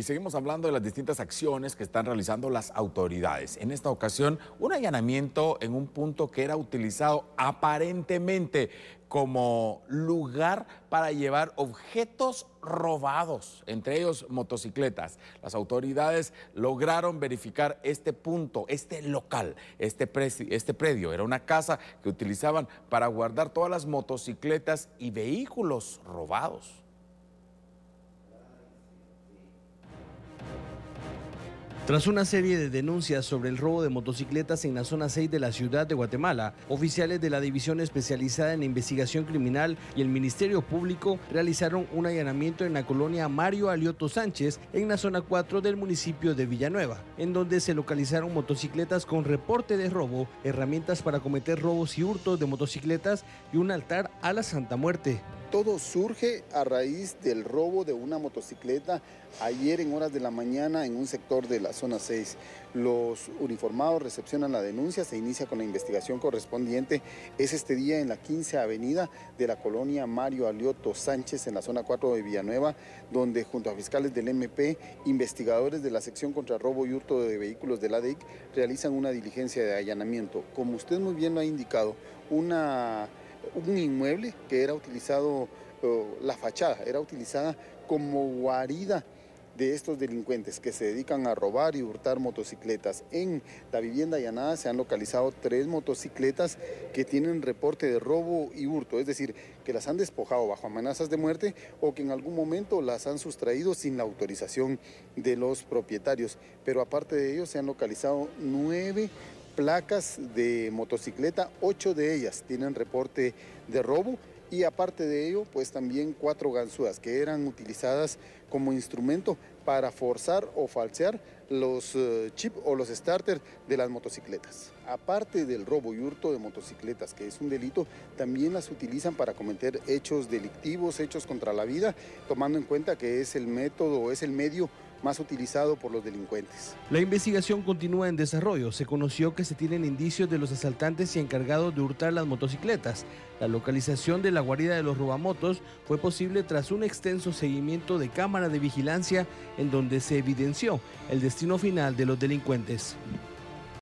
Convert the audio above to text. Y seguimos hablando de las distintas acciones que están realizando las autoridades. En esta ocasión, un allanamiento en un punto que era utilizado aparentemente como lugar para llevar objetos robados, entre ellos motocicletas. Las autoridades lograron verificar este punto, este local, este predio. Era una casa que utilizaban para guardar todas las motocicletas y vehículos robados. Tras una serie de denuncias sobre el robo de motocicletas en la zona 6 de la ciudad de Guatemala, oficiales de la División Especializada en Investigación Criminal y el Ministerio Público realizaron un allanamiento en la colonia Mario Alioto Sánchez, en la zona 4 del municipio de Villa Nueva, en donde se localizaron motocicletas con reporte de robo, herramientas para cometer robos y hurtos de motocicletas y un altar a la Santa Muerte. Todo surge a raíz del robo de una motocicleta ayer en horas de la mañana en un sector de la zona 6. Los uniformados recepcionan la denuncia, se inicia con la investigación correspondiente. Es este día en la 15 avenida de la colonia Mario Alioto Sánchez, en la zona 4 de Villanueva, donde junto a fiscales del MP, investigadores de la sección contra robo y hurto de vehículos de la DEIC realizan una diligencia de allanamiento. Como usted muy bien lo ha indicado, un inmueble que era utilizado, la fachada era utilizada como guarida de estos delincuentes que se dedican a robar y hurtar motocicletas. En la vivienda allanada se han localizado 3 motocicletas que tienen reporte de robo y hurto, es decir, que las han despojado bajo amenazas de muerte o que en algún momento las han sustraído sin la autorización de los propietarios. Pero aparte de ello se han localizado 9 placas de motocicleta, 8 de ellas tienen reporte de robo y aparte de ello, pues también 4 ganzúas que eran utilizadas como instrumento para forzar o falsear los chips o los starters de las motocicletas. Aparte del robo y hurto de motocicletas, que es un delito, también las utilizan para cometer hechos delictivos, hechos contra la vida, tomando en cuenta que es el método, es el medio más utilizado por los delincuentes. La investigación continúa en desarrollo. Se conoció que se tienen indicios de los asaltantes y encargados de hurtar las motocicletas. La localización de la guarida de los robamotos fue posible tras un extenso seguimiento de cámara de vigilancia en donde se evidenció el destino final de los delincuentes.